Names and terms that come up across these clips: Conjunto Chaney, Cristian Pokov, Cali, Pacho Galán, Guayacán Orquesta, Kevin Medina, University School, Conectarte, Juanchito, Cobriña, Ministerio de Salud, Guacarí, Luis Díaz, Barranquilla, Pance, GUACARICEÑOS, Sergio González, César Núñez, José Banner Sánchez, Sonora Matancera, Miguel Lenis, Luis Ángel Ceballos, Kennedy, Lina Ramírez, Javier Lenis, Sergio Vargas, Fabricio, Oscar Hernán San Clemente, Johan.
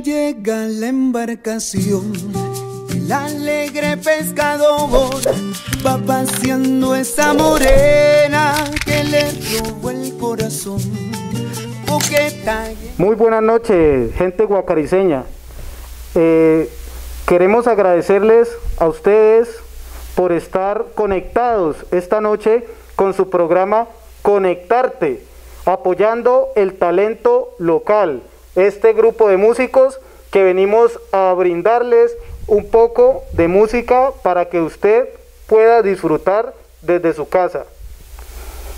llega la embarcación, el alegre pescador va paseando esa morena que le robó el corazón. Muy buenas noches, gente guacariceña. Queremos agradecerles a ustedes por estar conectados esta noche con su programa Conectarte, apoyando el talento local, este grupo de músicos que venimos a brindarles un poco de música para que usted pueda disfrutar desde su casa.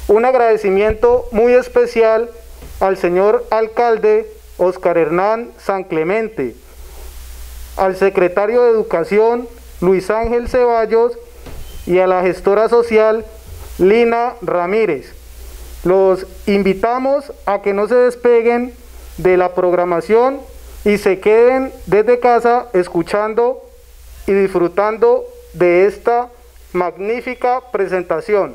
Un agradecimiento muy especial al señor alcalde Oscar Hernán San Clemente, al secretario de Educación Luis Ángel Ceballos y a la gestora social Lina Ramírez. Los invitamos a que no se despeguen de la programación y se queden desde casa escuchando y disfrutando de esta magnífica presentación.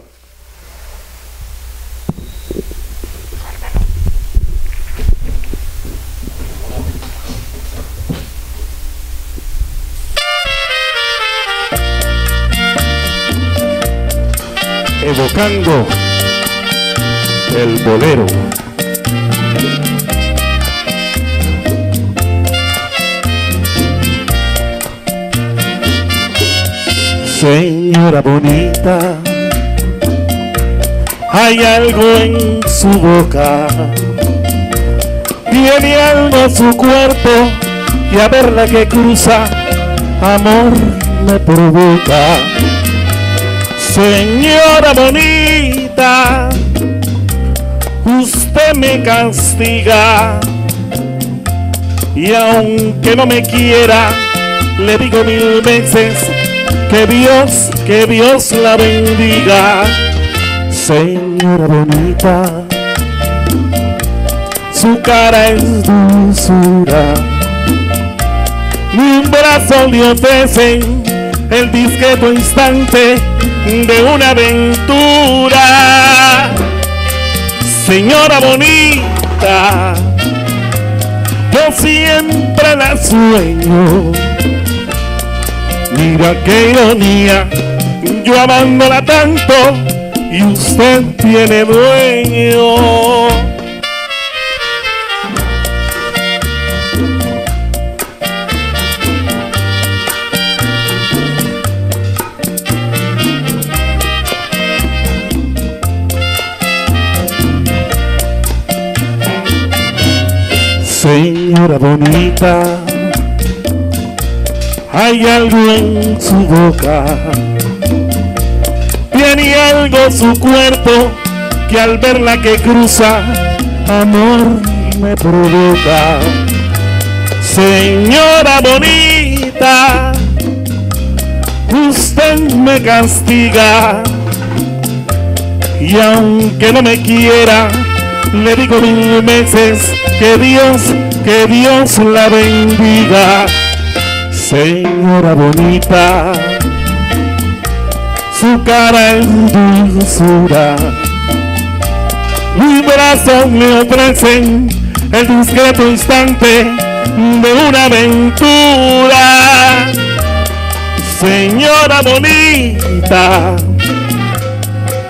Evocando el bolero. Señora bonita, hay algo en su boca, tiene alma su cuerpo y a verla que cruza, amor me provoca. Señora bonita, usted me castiga y aunque no me quiera, le digo mil veces que Dios la bendiga. Señora bonita, su cara es dulzura, ni un brazo le ofrecen el discreto instante de una aventura. Señora bonita, yo siempre la sueño. Mira qué ironía, yo amándola tanto y usted tiene dueño. Señora bonita, hay algo en su boca, tiene algo su cuerpo que al verla que cruza, amor me provoca. Señora bonita, usted me castiga y aunque no me quiera, le digo mil veces que Dios la bendiga. Señora bonita, su cara es dulzura, mis brazos me ofrecen el discreto instante de una aventura. Señora bonita,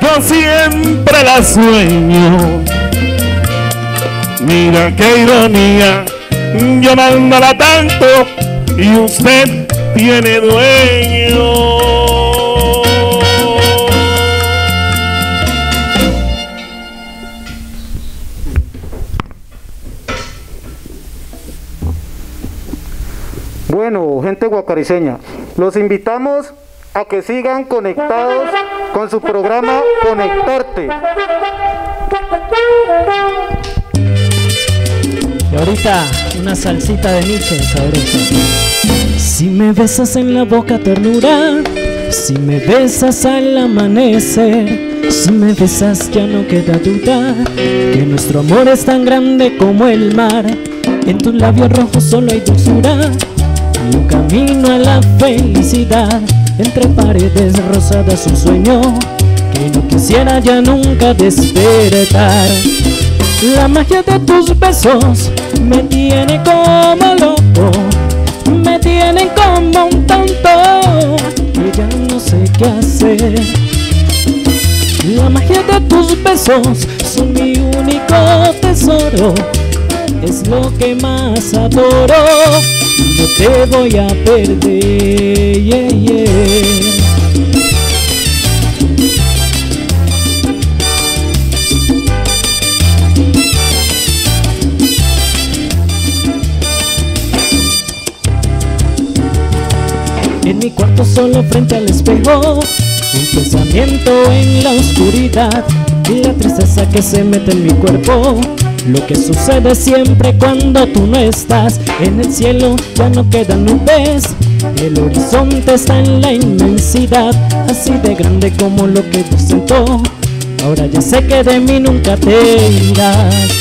yo siempre la sueño. Mira qué ironía, yo amándola tanto y usted tiene dueño. Bueno, gente guacariceña, los invitamos a que sigan conectados con su programa Conectarte. Y ahorita una salsita de Nietzsche sabrosa. Si me besas en la boca ternura, si me besas al amanecer, si me besas ya no queda duda que nuestro amor es tan grande como el mar. En tus labios rojos solo hay dulzura y un camino a la felicidad. Entre paredes rosadas un sueño que no quisiera ya nunca despertar. La magia de tus besos me tiene como loco, me tiene como un tonto, que ya no sé qué hacer. La magia de tus besos son mi único tesoro, es lo que más adoro, no te voy a perder, yeah, yeah. En mi cuarto solo frente al espejo, un pensamiento en la oscuridad, y la tristeza que se mete en mi cuerpo, lo que sucede siempre cuando tú no estás. En el cielo ya no quedan nubes, el horizonte está en la inmensidad, así de grande como lo que tú siento, ahora ya sé que de mí nunca te irás.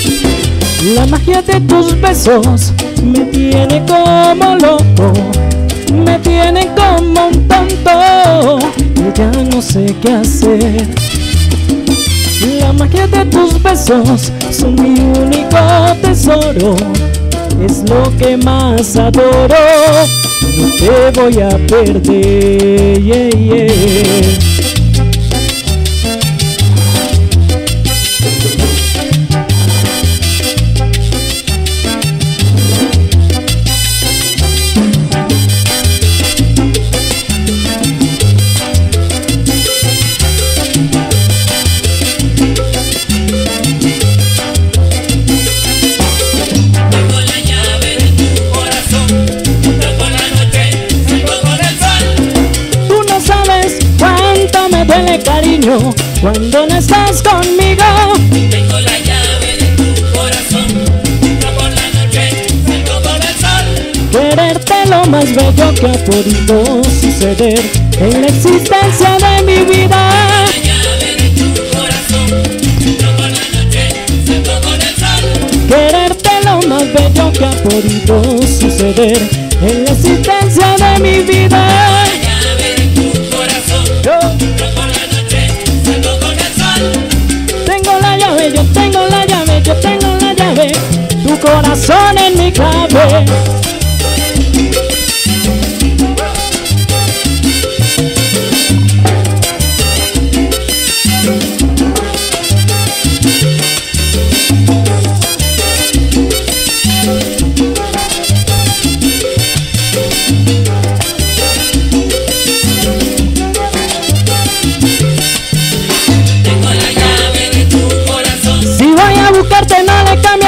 La magia de tus besos me tiene como loco, me tiene como un tonto, y ya no sé qué hacer. La magia de tus besos son mi único tesoro, es lo que más adoro, no te voy a perder, yeah, yeah. Cuando no estás conmigo, tengo la llave de tu corazón, entro por la noche, salgo por el sol. Quererte lo más bello que ha podido suceder en la existencia de mi vida. Tengo la llave de tu corazón, entro por la noche, salgo por el sol. Quererte lo más bello que ha podido suceder en la existencia de mi vida. Yo tengo la llave, tu corazón en mi clave.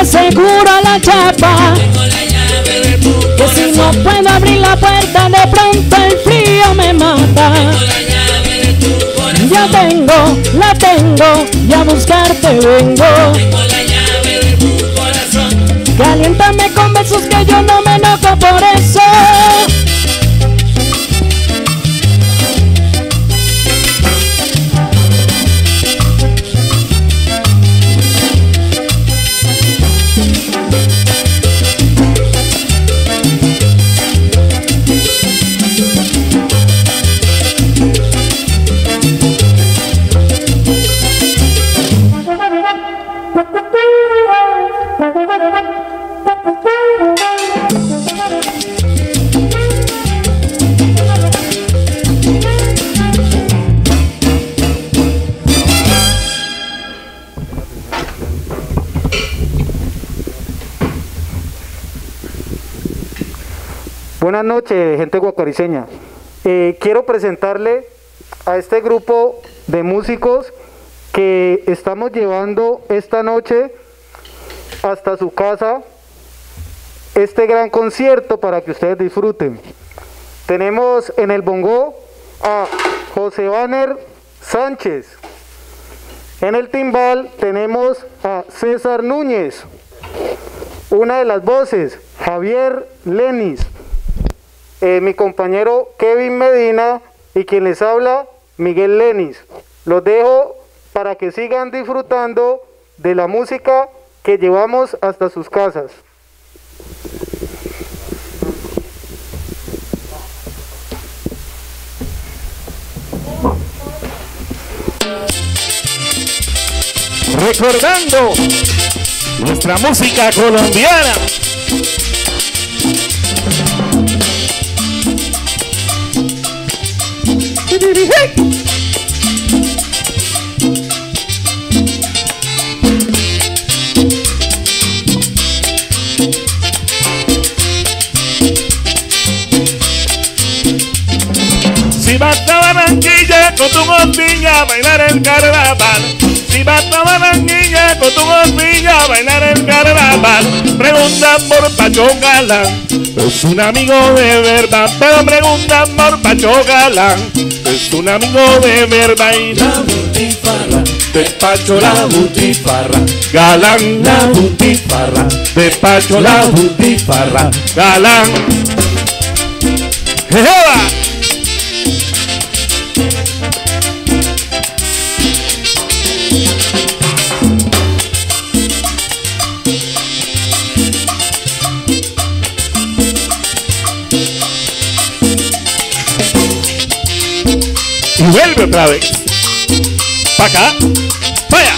Seguro la chapa, que si no puedo abrir la puerta de pronto el frío me mata. Ya tengo, la tengo, y a buscarte vengo. Caliéntame con besos que yo no me enojo por eso. Buenas noches, gente guacariceña. Quiero presentarle a este grupo de músicos que estamos llevando esta noche hasta su casa este gran concierto para que ustedes disfruten. Tenemos en el bongó a José Banner Sánchez. En el timbal tenemos a César Núñez. Una de las voces, Javier Lenis. Mi compañero Kevin Medina y quien les habla, Miguel Lenis. Los dejo para que sigan disfrutando de la música que llevamos hasta sus casas. Recordando nuestra música colombiana. Si vas a Barranquilla con tu gordilla a bailar el carnaval, si vas a Barranquilla con tu gordilla a bailar el carnaval, pregunta por Pacho Galán, es un amigo de verdad. Pero pregunta por Pacho Galán, es un amigo de verdad. Y la butifarra, de Pacho la butifarra, Galán la butifarra, de Pacho la butifarra, Galán. ¡Jeba! Vuelve otra vez, pa' acá, pa' allá.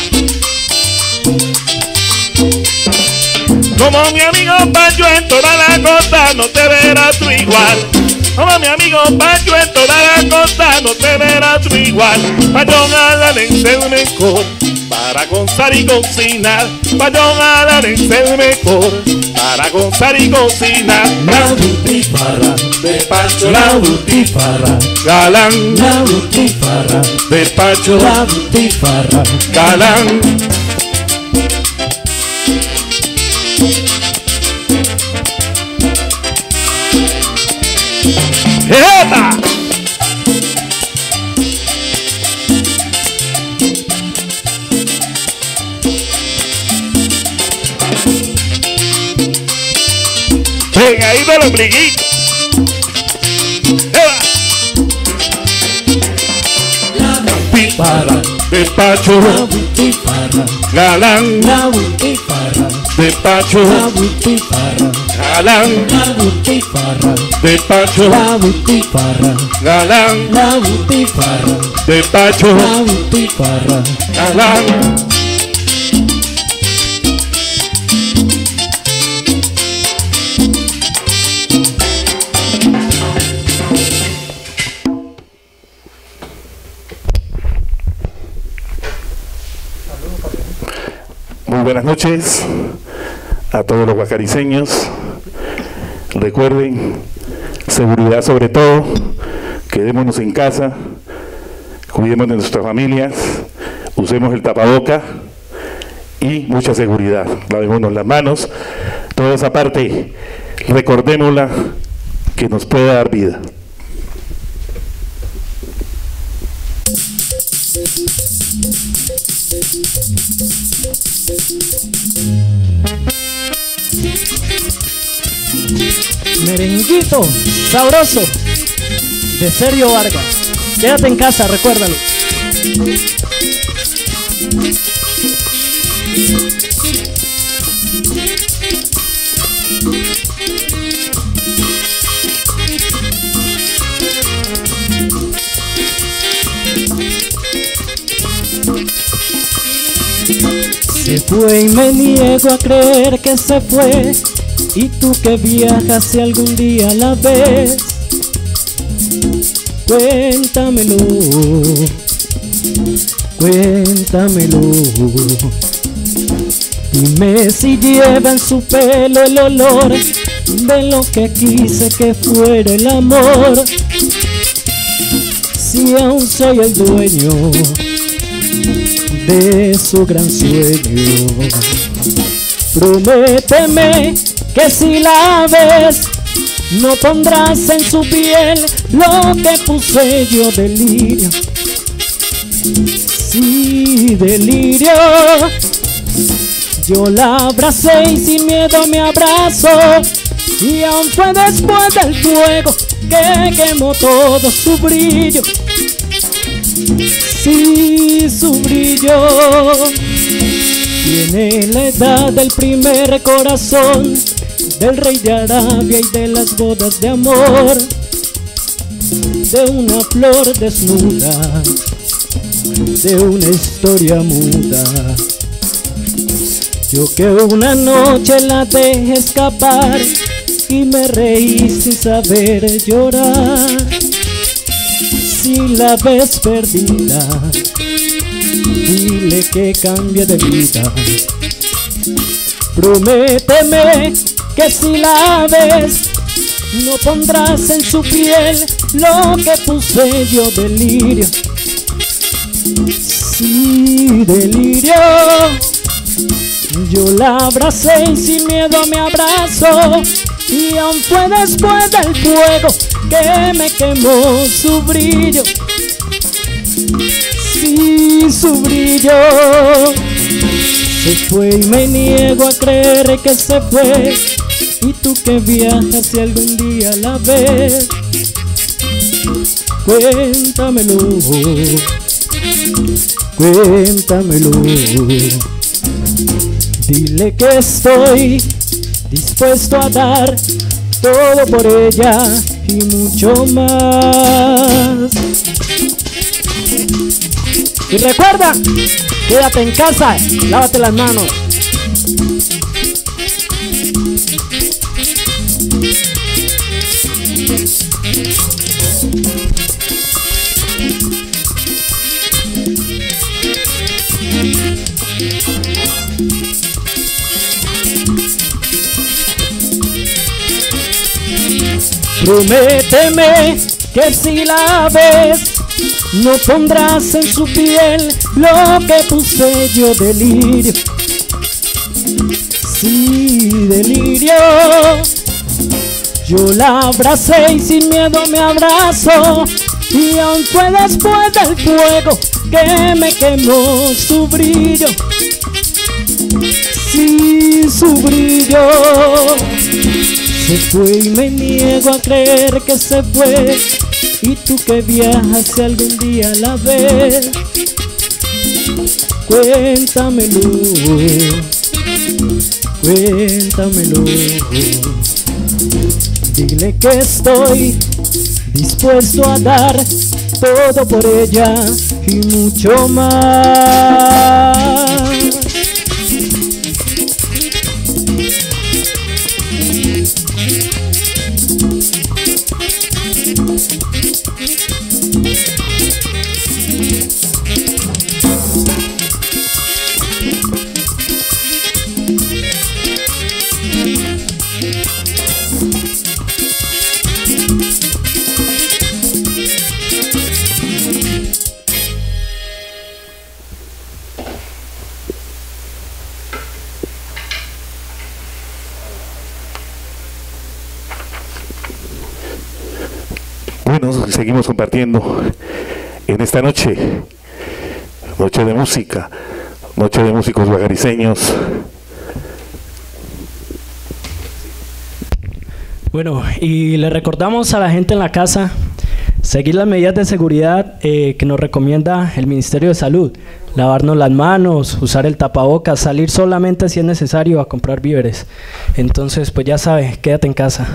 Como mi amigo Pacho en toda la costa, no te verás tú igual. Como mi amigo Pacho en toda la costa, no te verás tú igual. Pacho Galán es el mejor para gozar y cocinar. Pacho Galán es el mejor para gozar y cocinar. La butifarra de Pacho, la butifarra Galán, la butifarra de Pacho, la butifarra Galán. ¡Eta! Pegadito al ombliguito. La butifarra de Pacho, la butifarra Galán, la butifarra de Pacho, la butifarra Galán, la butifarra de Pacho, la butifarra Galán, la butifarra de Pacho, la butifarra Galán. Buenas noches a todos los guacariceños. Recuerden, seguridad sobre todo, quedémonos en casa, cuidemos de nuestras familias, usemos el tapaboca y mucha seguridad. Lavémonos las manos, toda esa parte, recordémosla que nos puede dar vida. Merenguito sabroso de Sergio Vargas. Quédate en casa, recuérdalo. Se fue y me niego a creer que se fue. Y tú que viajas si algún día la ves, cuéntamelo, cuéntamelo. Dime si lleva en su pelo el olor de lo que quise que fuera el amor. Si aún soy el dueño de su gran sueño, prométeme que si la ves no pondrás en su piel lo que puse yo. Delirio, sí, delirio. Yo la abracé y sin miedo me abrazo, y aún fue después del fuego que quemó todo su brillo. Sí, su brillo. Tiene la edad del primer corazón del rey de Arabia y de las bodas de amor, de una flor desnuda, de una historia muda. Yo que una noche la dejé escapar y me reí sin saber llorar. Si la ves perdida, dile que cambie de vida. Prométeme que si la ves, no pondrás en su piel lo que puse yo, delirio. Sí, delirio. Yo la abracé y sin miedo me abrazó, y aún fue después del fuego que me quemó su brillo. Sí, su brillo. Se fue y me niego a creer que se fue, y tú que viajas si algún día la ves, cuéntamelo, cuéntamelo. Dile que estoy dispuesto a dar todo por ella y mucho más. Y recuerda, quédate en casa, lávate las manos. Prométeme que si la ves, no pondrás en su piel lo que puse yo, delirio. Sí, delirio. Yo la abracé y sin miedo me abrazó, y aún fue después del fuego que me quemó su brillo. Sí, su brillo. Se fue y me niego a creer que se fue, y tú que viajas si algún día la ves, cuéntamelo, cuéntamelo. Dile que estoy dispuesto a dar todo por ella y mucho más. Seguimos compartiendo en esta noche, noche de música, noche de músicos guacariceños. Bueno, y le recordamos a la gente en la casa seguir las medidas de seguridad que nos recomienda el Ministerio de Salud: lavarnos las manos, usar el tapabocas, salir solamente si es necesario a comprar víveres. Entonces, pues ya sabes, quédate en casa.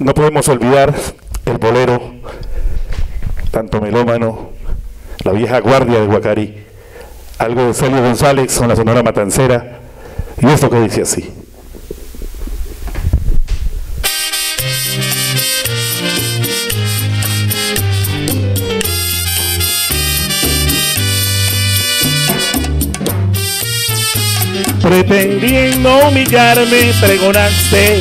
No podemos olvidar el bolero, tanto melómano, la vieja guardia de Guacarí, algo de Sergio González con la Sonora Matancera, y esto que dice así. Pretendiendo humillarme, pregonaste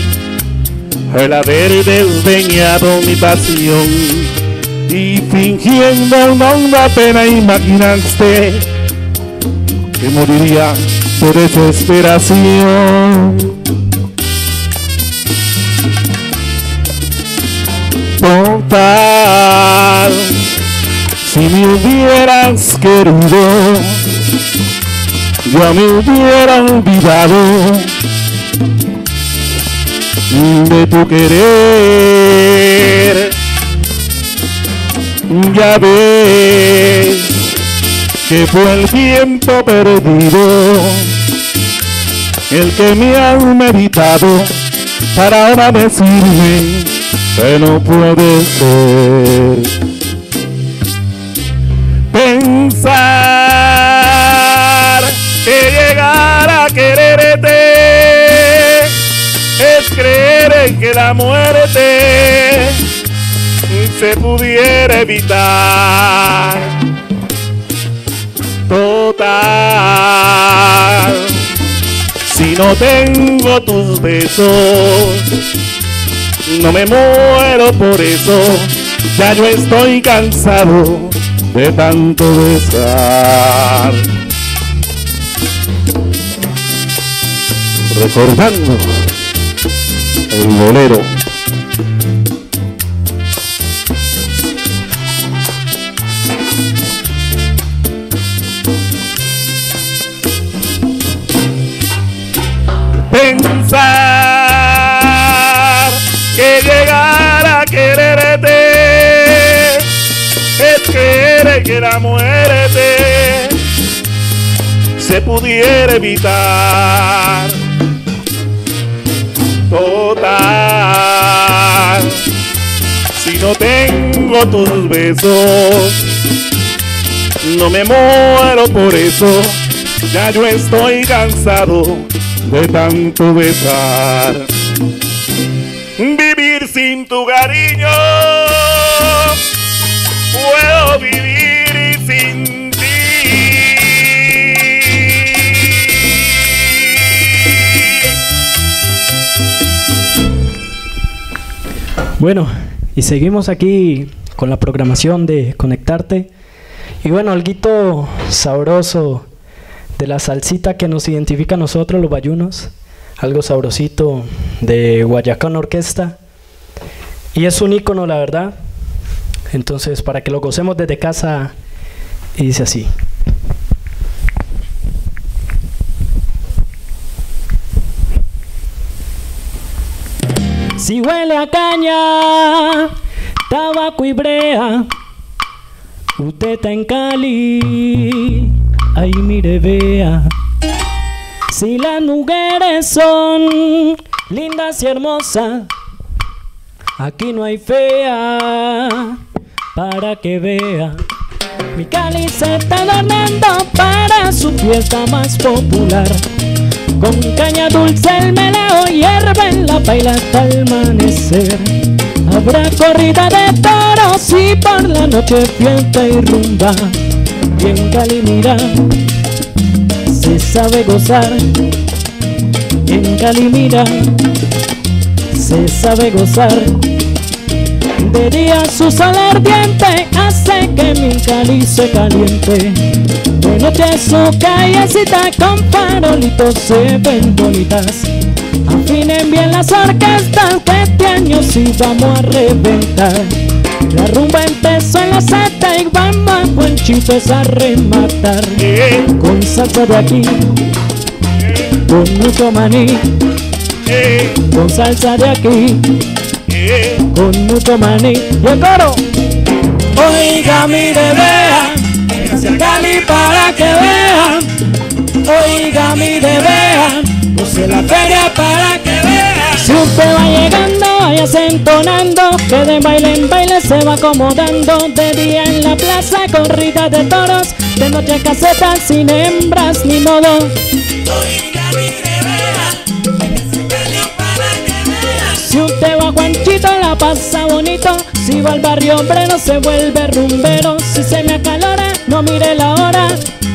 el haber desdeñado mi pasión, y fingiendo una honda pena imaginaste que moriría por desesperación. Total, si me hubieras querido, ya me hubiera olvidado de tu querer. Ya ves que fue el tiempo perdido el que me han meditado para ahora decirme que no puede ser. Pensar que llegar a querer se pudiera evitar. Total, si no tengo tus besos, no me muero por eso. Ya yo estoy cansado de tanto besar. Recordando el bolero. Pensar que llegar a quererte es querer que la muerte se pudiera evitar. Total, si no tengo tus besos, no me muero por eso. Ya yo estoy cansado de tanto besar. Vivir sin tu cariño, puedo vivir sin ti. Bueno, y seguimos aquí con la programación de Conectarte. Y bueno, alguito sabroso de la salsita que nos identifica a nosotros los bayunos, algo sabrosito de Guayacán Orquesta, y es un ícono, la verdad. Entonces, para que lo gocemos desde casa, y dice así. Si huele a caña, tabaco y brea, usted está en Cali. Ay, mire, vea. Si las mujeres son lindas y hermosas, aquí no hay fea, para que vea. Mi Cali se está adornando para su fiesta más popular. Con caña dulce el melao hierve en la paila hasta el amanecer. Habrá corrida de toros y por la noche fiesta y rumba. Y en Cali, mira, se sabe gozar. Y en Cali, mira, se sabe gozar. De día su sol ardiente hace que mi Cali se caliente. De noche su callecita con farolitos se ven bonitas. Afinen bien las orquestas que este año sí vamos a reventar. La rumba empezó en los 70 y vamos a buen chifes a rematar. Con salsa de aquí, con mucho maní. Con salsa de aquí, con mucho maní. Y el coro. Oiga, mire, vea, véngase a Cali para que vea. Oiga, mire, vea, puse la feria para que vea. Si usted va llegando, váyase entonando, que de baile en baile se va acomodando. De día en la plaza, corrida de toros, de noche casetas sin hembras ni modo. Oiga, mire, vea, véngase a Cali para que vea. Si usted va a Juanchito, la pasa bonito. Si va al barrio obrero, se vuelve rumbero. Si se me acalora, no mire la hora,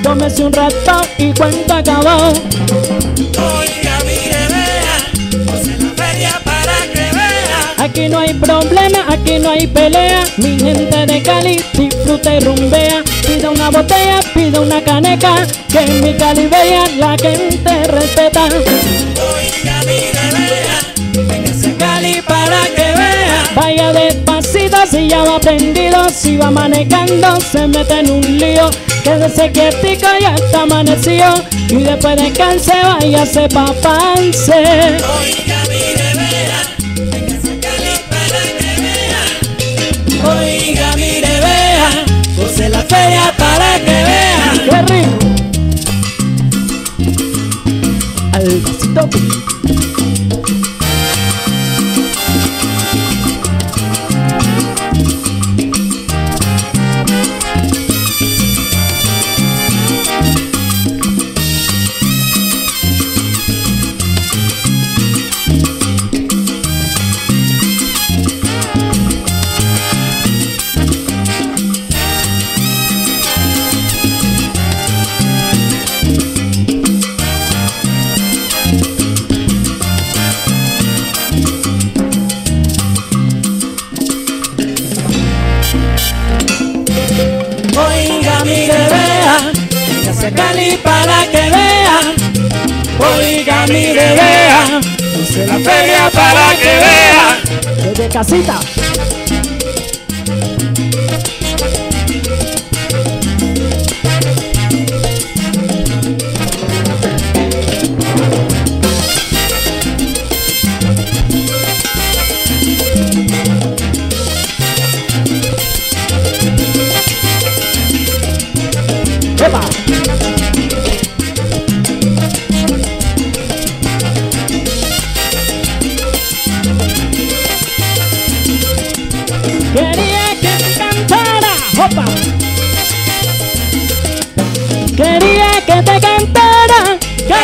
tómese un rato y cuento acabó. Oiga, mire, vea, puse la feria para que vea. Aquí no hay problema, aquí no hay pelea. Mi gente de Cali disfruta y rumbea. Pida una botella, pida una caneca, que en mi Cali vea la gente respeta. Oiga, mire, vea, véngase a Cali para que vea. Vaya despacito si ya va prendido. Si va manejando se mete en un lío. Quédese quietico, ya está amanecido, y después descanse, váyase pa' Pance. Oiga, mire, vea, véngase a Cali para que vea. Oiga, mire, vea, puse la feria para que vea. ¡Qué rico! Al pasito. oiga mi bebea, que se cali para que vea, oiga mi bebea, que se la feria para que vea, desde casita.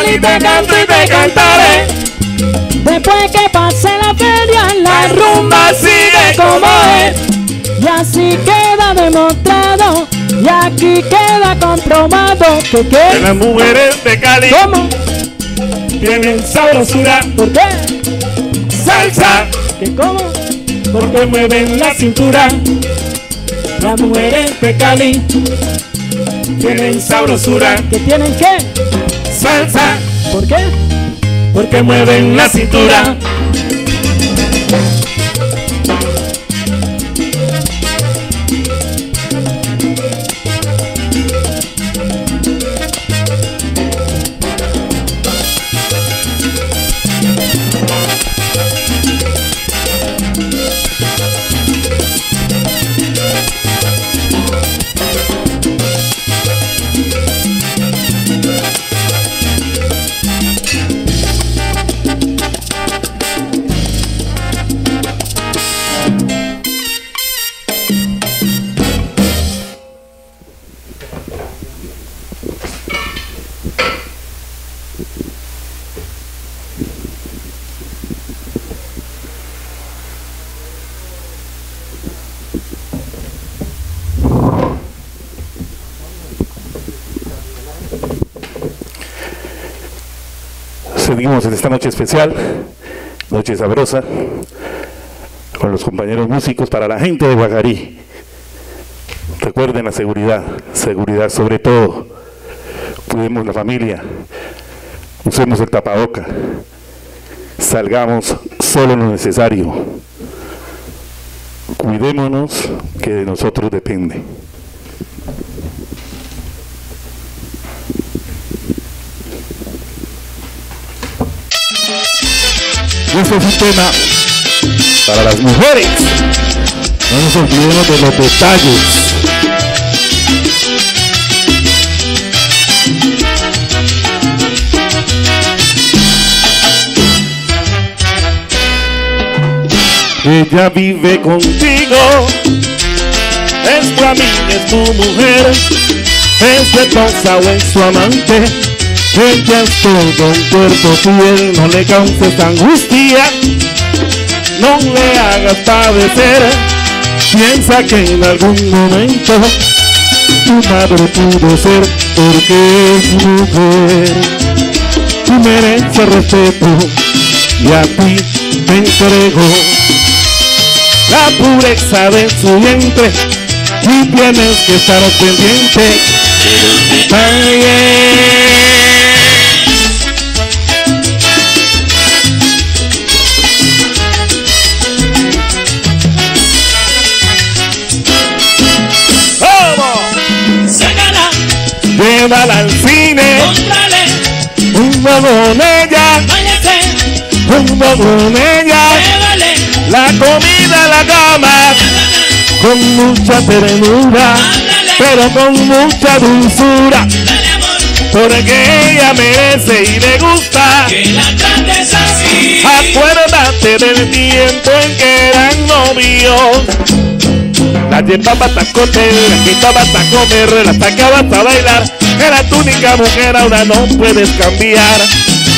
Y te canto y te cantaré. Después que pase la feria, la rumba sigue como es. Y así queda demostrado, y aquí queda comprobado que las mujeres de Cali ¿cómo? Tienen sabrosura. ¿Por qué? Salsa. ¿Qué cómo? Porque mueven la cintura. Las mujeres de Cali tienen sabrosura. ¿Qué tienen qué? Salsa. ¿Por qué? Porque mueven la cintura. Seguimos en esta noche especial, noche sabrosa, con los compañeros músicos para la gente de Guacarí. Recuerden la seguridad, seguridad sobre todo. Cuidemos la familia, usemos el tapabocas, salgamos solo lo necesario. Cuidémonos, que de nosotros depende. Este es un tema para las mujeres. No nos olvidemos de los detalles. Ella vive contigo, es tu amiga, es tu mujer, es tu esposa o es tu amante. Ella es todo un cuerpo fiel, no le causes angustia, no le hagas padecer. Piensa que en algún momento tu madre pudo ser, porque es mujer. Tú mereces respeto y a ti te entrego la pureza de su vientre, y tienes que estar pendiente. Llévala al cine, cómprale un bobo de ella, un bobo de ella, llévale la comida a la cama, con mucha ternura, pero con mucha dulzura, porque ella merece y le gusta que la trates así. Acuérdate del tiempo en que eran novios. La llevaba hasta comer, la quitaba hasta comer, la sacaba hasta bailar. Era tu única mujer, ahora no puedes cambiar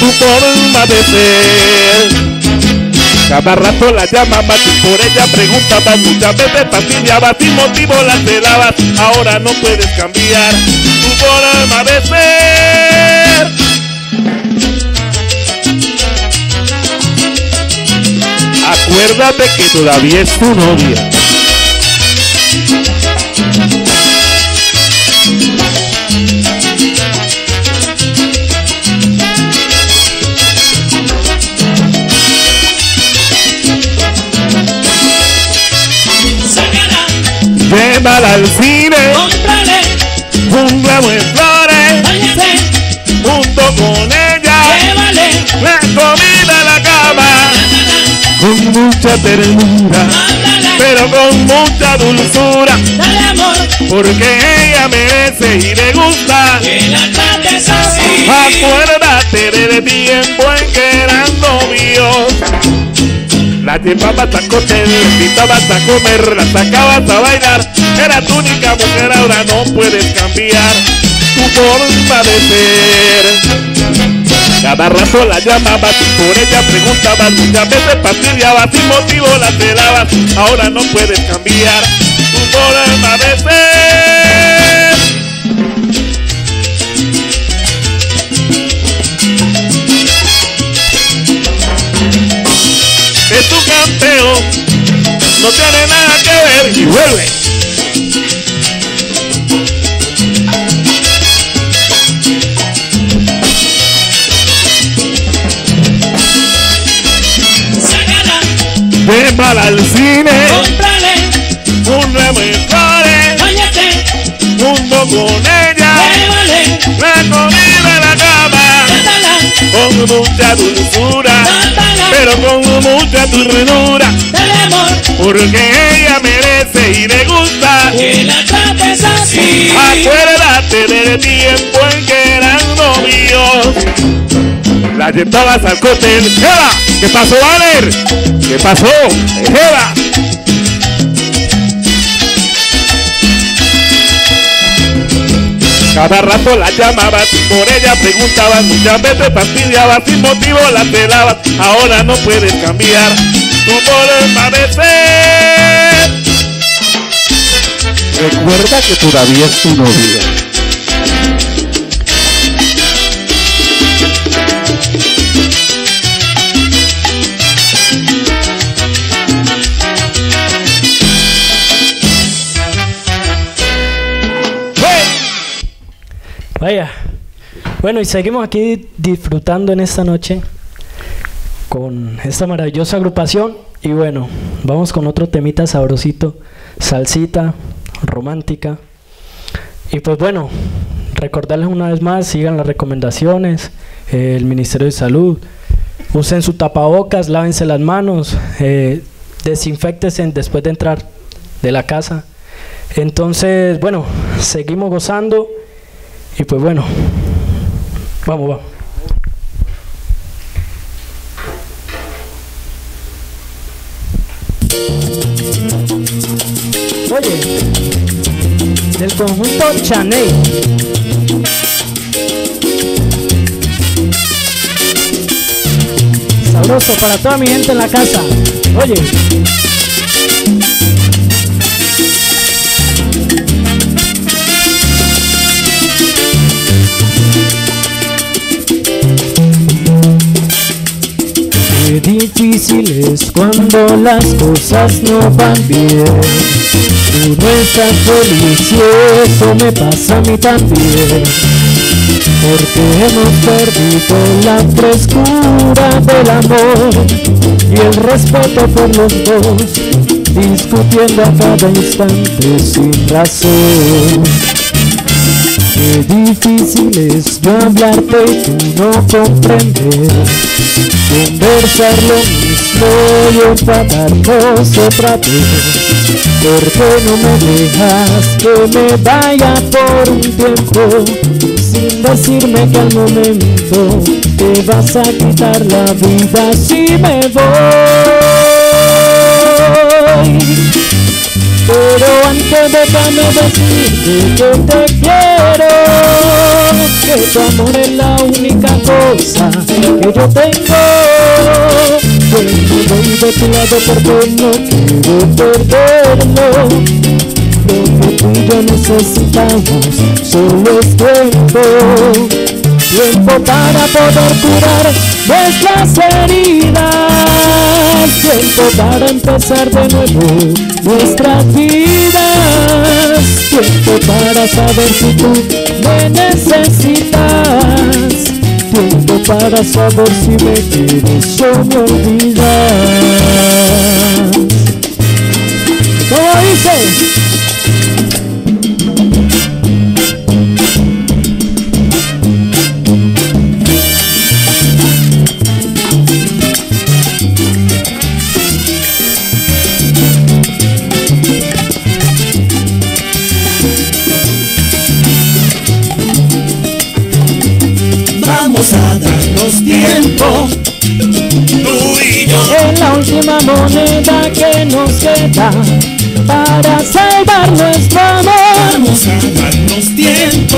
tu forma de ser. Cada rato la llamabas y por ella preguntabas, muchas veces fastidiabas, sin motivo la celabas. Ahora no puedes cambiar tu forma de ser. Acuérdate que todavía es tu novia. Carnaval al cine. Cómprale un ramo de flores. Váyase junto con ella. Llévale la comida a la cama. Con mucha ternura, pero con mucha dulzura. Dale amor, porque ella merece y le gusta que la trates así. Acuérdate del tiempo en que eran novios. La llevabas a comer, la invitabas a comer, la sacabas a bailar. Era tu única mujer, ahora no puedes cambiar tu forma de ser. Cada rato la llamabas y por ella preguntabas. Muchas veces fastidiabas, sin motivo la celabas. Ahora no puedes cambiar tu forma de ser. Es tu canteo, no tiene nada que ver. Y vuelve. Sácala, llévala al cine. Cómprale un ramo de flores. Váyase junto con ella. Llévale la comida a la cama. Cántala con mucha dulzura. Cántala, pero con mucha ternura. Dale amor, porque ella merece y le gusta que la trates así. Acuérdate del tiempo en que eran novios. La llevabas al cóctel. ¡Jeva! ¿Qué pasó, Valer? ¿Qué pasó? ¡Jeva! Cada rato la llamabas, por ella preguntabas, muchas veces fastidiabas, sin motivo la pelabas. Ahora no puedes cambiar tu forma de ser. Recuerda que todavía es tu novia. Vaya, bueno, y seguimos aquí disfrutando en esta noche con esta maravillosa agrupación. Y bueno, vamos con otro temita sabrosito, salsita, romántica. Y pues bueno, recordarles una vez más, sigan las recomendaciones, el Ministerio de Salud, usen su tapabocas, lávense las manos, desinféctense después de entrar de la casa. Entonces, bueno, seguimos gozando. Y pues bueno, vamos, vamos. Oye, del conjunto Chaney. Sabroso para toda mi gente en la casa. Oye. Qué difícil es cuando las cosas no van bien. Tú no estás feliz y eso me pasa a mí también. Porque hemos perdido la frescura del amor y el respeto por los dos, discutiendo a cada instante sin razón. Qué difícil es yo hablarte y tú no comprender. Conversar lo mismo y enfadarnos otra vez. ¿Por qué no me dejas que me vaya por un tiempo? Sin decirme que al momento te vas a quitar la vida si me voy. Pero antes déjame decirte que te quiero, que tu amor es la única cosa que yo tengo. Que me voy de tu lado porque no quiero perderlo. Lo que tú y yo necesitamos solo es tiempo. Tiempo para poder curar nuestras heridas. Tiempo para empezar de nuevo nuestras vidas. Tiempo para saber si tú me necesitas. Tiempo para saber si me quieres o me olvidas. ¿Cómo dices? los tiempos, tú y yo. Es la última moneda que nos queda para salvar nuestro amor. Vamos a darnos tiempo,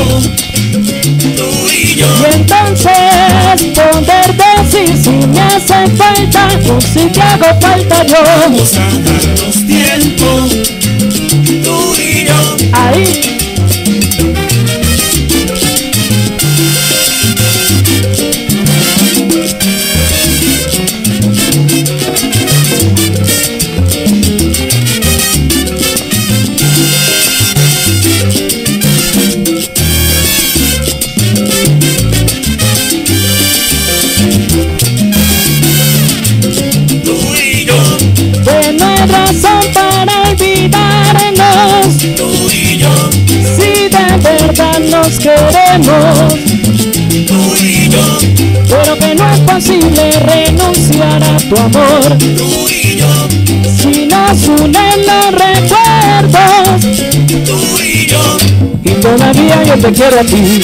tú y yo. Y entonces poder decir si me hace falta o si te hago falta yo. Vamos a darnos tiempo, tú y yo. Ahí. Queremos, tú y yo, pero que no es posible renunciar a tu amor, tú y yo. Si nos unen los recuerdos, tú y yo. Y todavía yo te quiero a ti.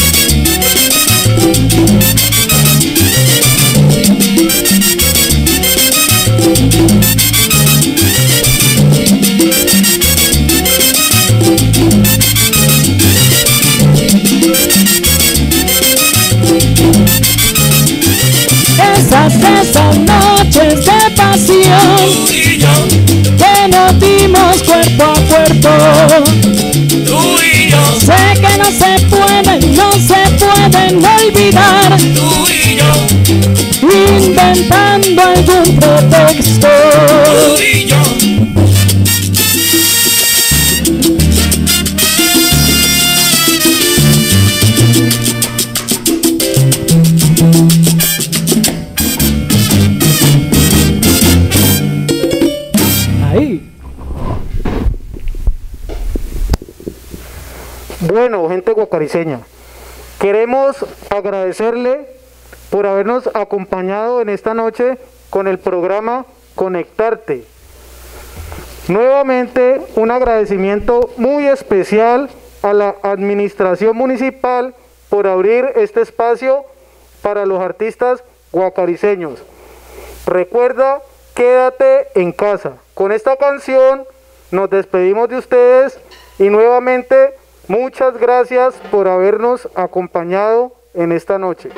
Esas noches de pasión que nos dimos cuerpo a cuerpo, tú y yo. Sé que no se pueden olvidar, tú y yo. Inventando algún pretexto, tú y yo. Bueno, gente guacariceña, queremos agradecerle por habernos acompañado en esta noche con el programa Conectarte. Nuevamente un agradecimiento muy especial a la administración municipal por abrir este espacio para los artistas guacariceños. Recuerda, quédate en casa. Con esta canción nos despedimos de ustedes y nuevamente muchas gracias por habernos acompañado en esta noche.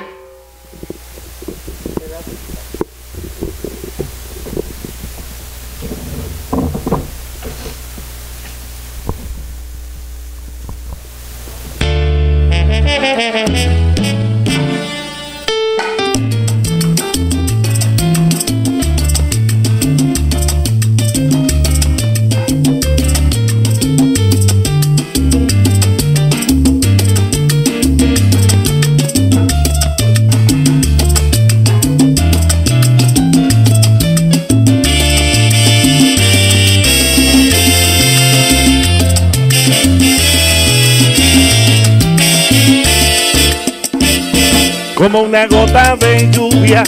Como una gota de lluvia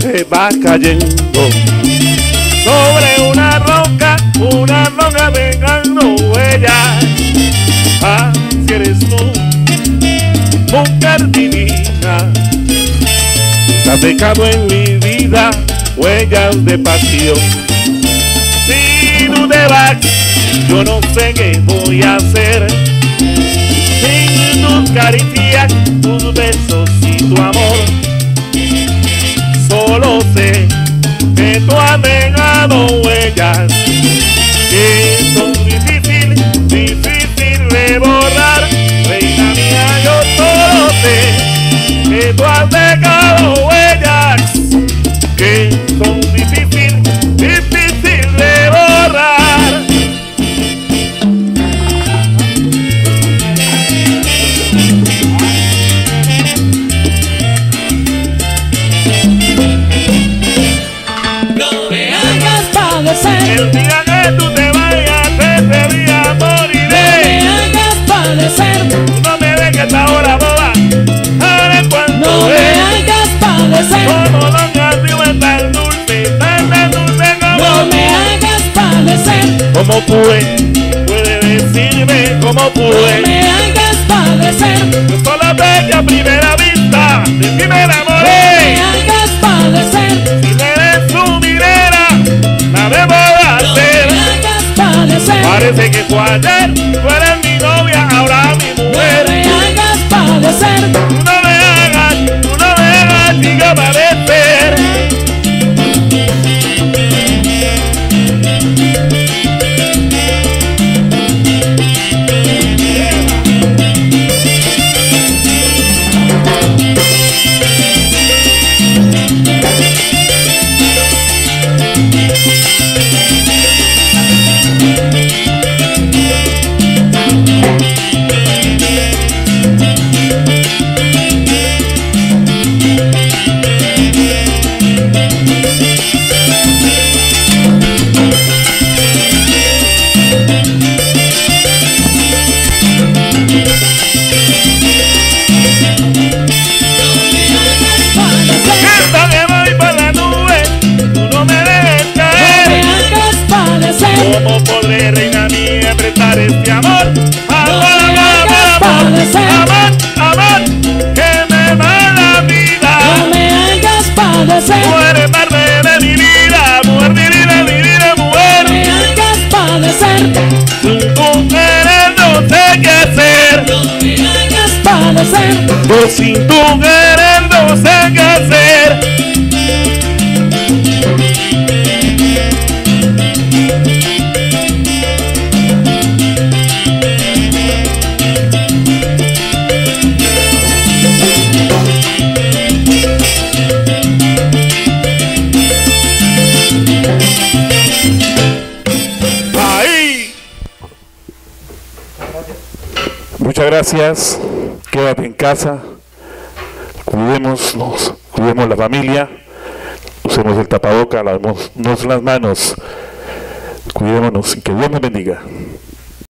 que va cayendo sobre una roca dejando huella. Ah, si eres tú, mujer divina, has dejado en mi vida huellas de pasión. Si tú te vas, yo no sé qué voy a hacer. Sin tus caricias, tus besos y tu amor, solo sé que tú has dejado huellas que son difícil de borrar. Reina mía, yo solo sé que tú has dejado huellas que son difícil de borrar. El día que tú te vayas, ese día moriré. No me hagas padecer, no me dejes ahora boba. Ahora cuando no me hagas padecer, como los canciones tan dulce como no me hagas padecer. Como puede decirme como pude. No me hagas padecer, solo bella primera vista, de primera amor. parece que tú ayer, tú eres mi novia, ahora mi mujer. No me hagas padecer, tú no me hagas, diga padecer. Yo sin tu querer no sé qué hacer. ¡Ahí! Muchas gracias. Quédate en casa, cuidémonos, cuidemos la familia, usemos el tapaboca, lavemos las manos, cuidémonos y que Dios nos bendiga.